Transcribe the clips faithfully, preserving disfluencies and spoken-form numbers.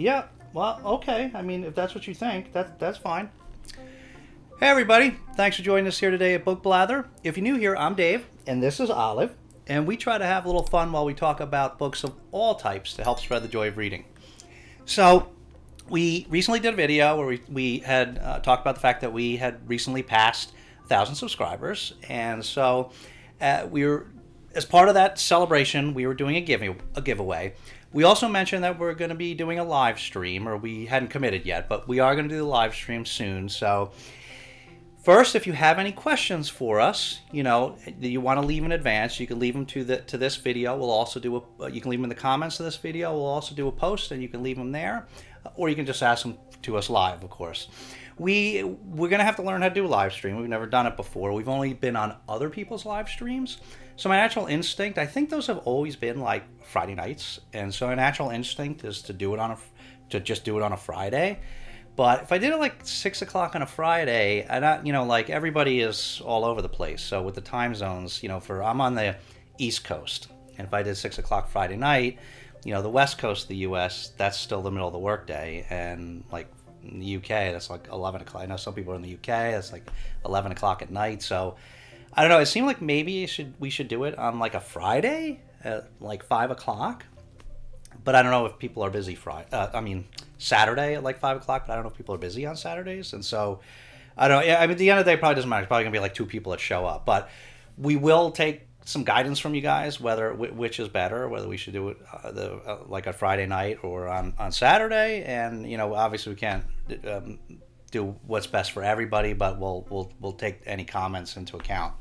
Yeah, well, okay. I mean, if that's what you think, that, that's fine. Hey, everybody. Thanks for joining us here today at Book Blather. If you're new here, I'm Dave. And this is Olive. And we try to have a little fun while we talk about books of all types to help spread the joy of reading. So, we recently did a video where we, we had uh, talked about the fact that we had recently passed one thousand subscribers. And so, uh, we were, as part of that celebration, we were doing a, give a giveaway. We also mentioned that we're going to be doing a live stream, or we hadn't committed yet, but we are going to do the live stream soon. So first, if you have any questions for us, you know, that you want to leave in advance, you can leave them to the to this video. We'll also do a, you can leave them in the comments of this video. We'll also do a post, and you can leave them there, or you can just ask them to us live, of course. We we're going to have to learn how to do a live stream. We've never done it before. We've only been on other people's live streams. So my natural instinct, I think those have always been like Friday nights, and so my natural instinct is to do it on a, to just do it on a Friday. But if I did it like six o'clock on a Friday, and I, you know, like everybody is all over the place. So with the time zones, you know, for I'm on the East Coast, and if I did six o'clock Friday night, you know, the West Coast of the U S, that's still the middle of the workday, and like in the U K, that's like eleven o'clock. I know some people are in the U K, that's like eleven o'clock at night. So I don't know. It seemed like maybe it should, we should do it on like a Friday at like five o'clock, but I don't know if people are busy Friday. Uh, I mean Saturday at like five o'clock, but I don't know if people are busy on Saturdays, and so I don't. I mean, at the end of the day, it probably doesn't matter. It's probably gonna be like two people that show up, but we will take some guidance from you guys whether which is better, whether we should do it uh, the uh, like a Friday night or on on Saturday, and you know, obviously we can't. Um, do what's best for everybody, but we'll we'll we'll take any comments into account.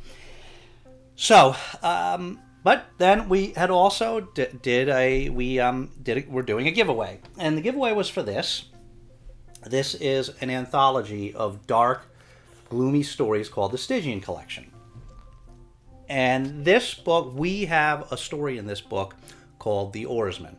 So, um, but then we had also d did a we um did a, we're doing a giveaway, and the giveaway was for this. This is an anthology of dark, gloomy stories called the Stygian Collection. And this book, we have a story in this book called The Oarsmen.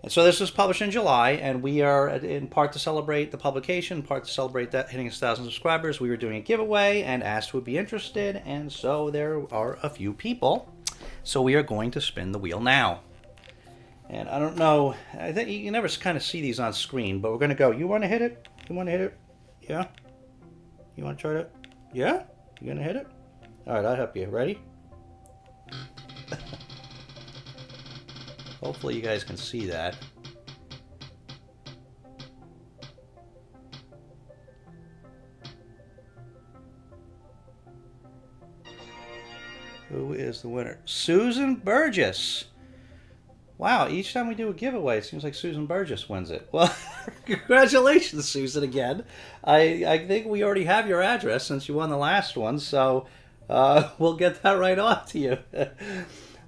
And so this was published in July, and we are, in part to celebrate the publication, in part to celebrate that hitting one thousand subscribers, we were doing a giveaway and asked who would be interested, and so there are a few people. So we are going to spin the wheel now. And I don't know, I think you can never kind of see these on screen, but we're going to go, you want to hit it? You want to hit it? Yeah? You want to try to? Yeah? You going to hit it? All right, I'll help you. Ready? Hopefully you guys can see that. Who is the winner? Susan Burgess. Wow, each time we do a giveaway, it seems like Susan Burgess wins it. Well, congratulations, Susan, again. I, I think we already have your address since you won the last one, so uh, we'll get that right off to you.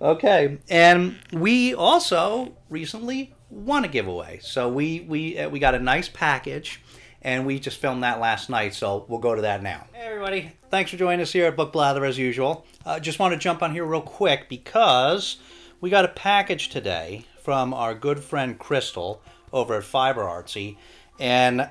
Okay, and we also recently won a giveaway. So we we we got a nice package, and we just filmed that last night, so we'll go to that now. Hey, everybody. Thanks for joining us here at Book Blather, as usual. Uh, just want to jump on here real quick because we got a package today from our good friend Crystal over at Fiber Artsy, and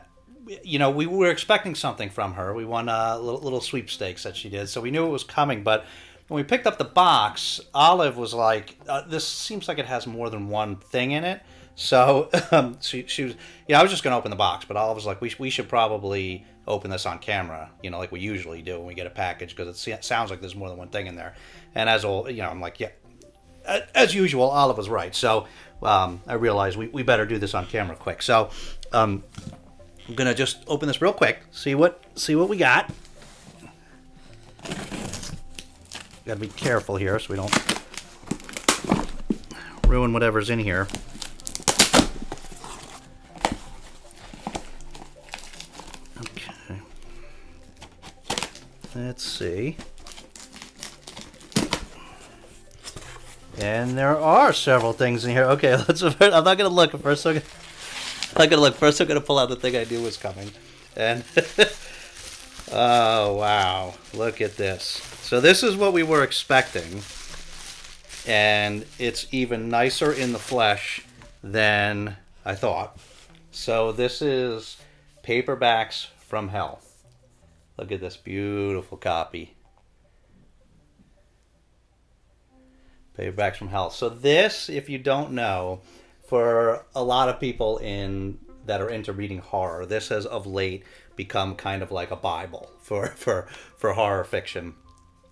you know, we were expecting something from her. We won a little, little sweepstakes that she did, so we knew it was coming, but when we picked up the box, Olive was like, uh, this seems like it has more than one thing in it. So um, she, she was, yeah, I was just going to open the box, but Olive was like, we, sh we should probably open this on camera, you know, like we usually do when we get a package, because it sounds like there's more than one thing in there. And as all, you know, I'm like, yeah, as usual, Olive was right. So um, I realized we, we better do this on camera quick. So um, I'm going to just open this real quick, see what, see what we got. Got to be careful here so we don't ruin whatever's in here. Okay. Let's see. And there are several things in here. Okay, let's. I'm not going to look first. I'm not going to look first. I'm going to pull out the thing I knew was coming. And oh, wow. Look at this. So this is what we were expecting, and it's even nicer in the flesh than I thought. So this is Paperbacks from Hell. Look at this beautiful copy. Paperbacks from Hell. So this, if you don't know, for a lot of people in that are into reading horror, this has of late become kind of like a Bible for, for, for horror fiction.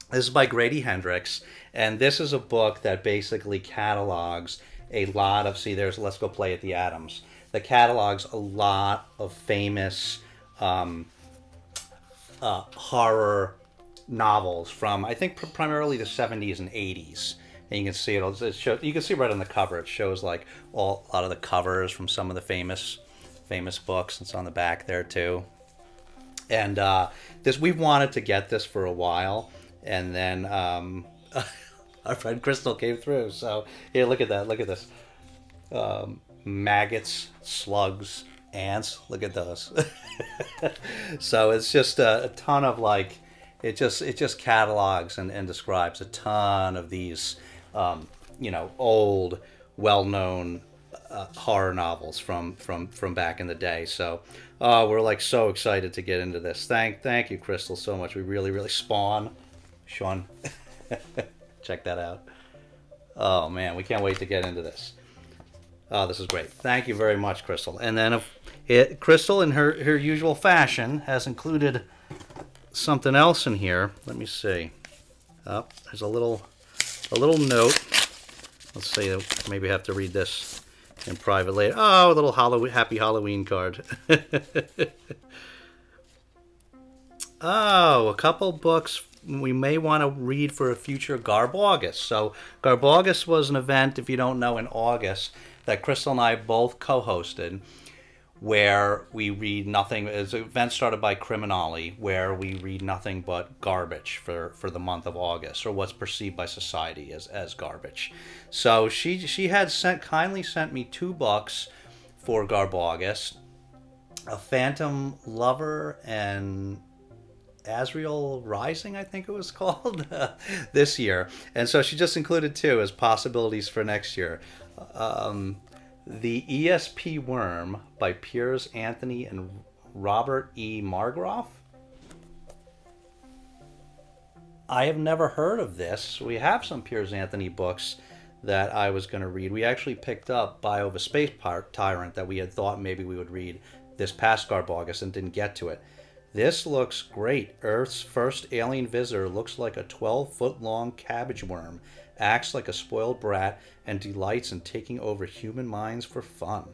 This is by Grady Hendrix, and this is a book that basically catalogs a lot of, see there's Let's Go Play at the Adams, that catalogs a lot of famous um, uh, horror novels from, I think, pr primarily the seventies and eighties. And you can see it, it shows, you can see right on the cover, it shows like all, a lot of the covers from some of the famous famous books. It's on the back there too. And uh, this, we wanted to get this for a while, and then um, our friend Crystal came through. So here, look at that, look at this. Um, maggots, slugs, ants, look at those. So it's just a, a ton of like, it just, it just catalogs and, and describes a ton of these, um, you know, old, well-known uh, horror novels from, from, from back in the day. So uh, we're like so excited to get into this. Thank, thank you, Crystal, so much. We really, really spawn. Sean, check that out. Oh man, we can't wait to get into this. Oh, this is great. Thank you very much, Crystal. And then if it, Crystal, in her, her usual fashion, has included something else in here. Let me see. Oh, there's a little a little note. Let's see, maybe I have to read this in private later. Oh, a little Halloween, happy Halloween card. Oh, a couple books we may want to read for a future Garb August. So Garb August was an event, if you don't know, in August that Crystal and I both co-hosted, where we read nothing. It's an event started by CriminOlly, where we read nothing but garbage for, for the month of August, or what's perceived by society as, as garbage. So she she had sent kindly sent me two books for Garb August, A Phantom Lover and Asriel Rising, I think it was called, this year. And so she just included two as possibilities for next year. Um, the E S P Worm by Piers Anthony and Robert E Margroff. I have never heard of this. We have some Piers Anthony books that I was going to read. We actually picked up Bio of a Space Pir Tyrant that we had thought maybe we would read this past Garb August and didn't get to it. This looks great. Earth's first alien visitor looks like a twelve-foot-long cabbage worm, acts like a spoiled brat, and delights in taking over human minds for fun.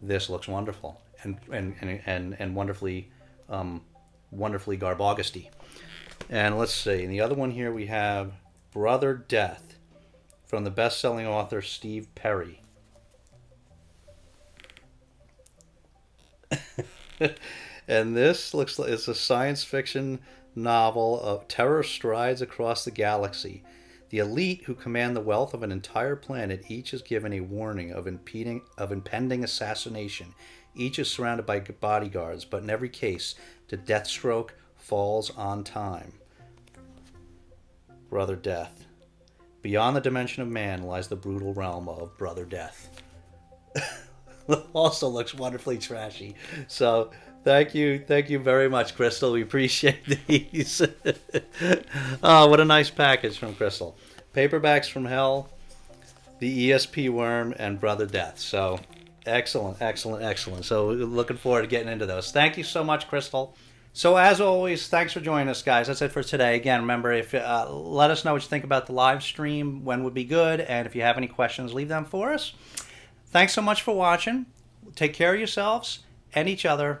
This looks wonderful, and and and and, and wonderfully, um, wonderfully Garb Augusty. And let's see. In the other one here, we have Brother Death, from the best-selling author Steve Perry. And this looks like it's a science fiction novel of terror strides across the galaxy. The elite who command the wealth of an entire planet, each is given a warning of impending of impending assassination. Each is surrounded by bodyguards, but in every case, the deathstroke falls on time. Brother Death. Beyond the dimension of man lies the brutal realm of Brother Death. Also looks wonderfully trashy. So thank you, thank you very much, Crystal. We appreciate these. Oh, what a nice package from Crystal. Paperbacks from Hell, the E S P Worm, and Brother Death. So excellent, excellent, excellent. So looking forward to getting into those. Thank you so much, Crystal. So as always, thanks for joining us, guys. That's it for today. Again, remember, if uh, let us know what you think about the live stream, when would be good, and if you have any questions, leave them for us. Thanks so much for watching. Take care of yourselves and each other,